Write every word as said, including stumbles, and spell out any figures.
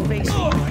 Face.